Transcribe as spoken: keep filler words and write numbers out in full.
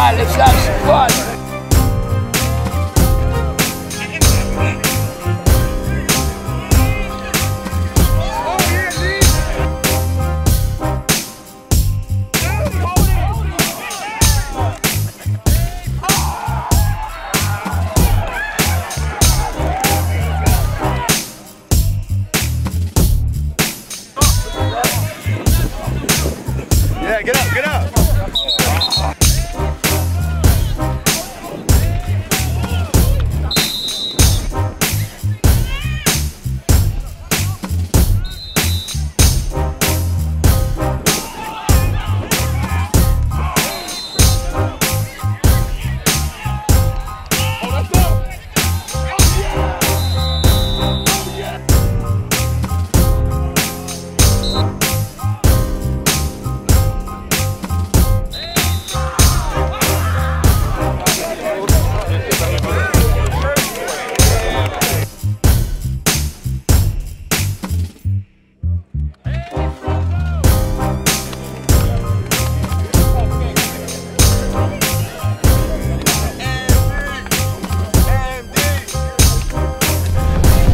Alright, let's have some fun. Yeah, get up, get up.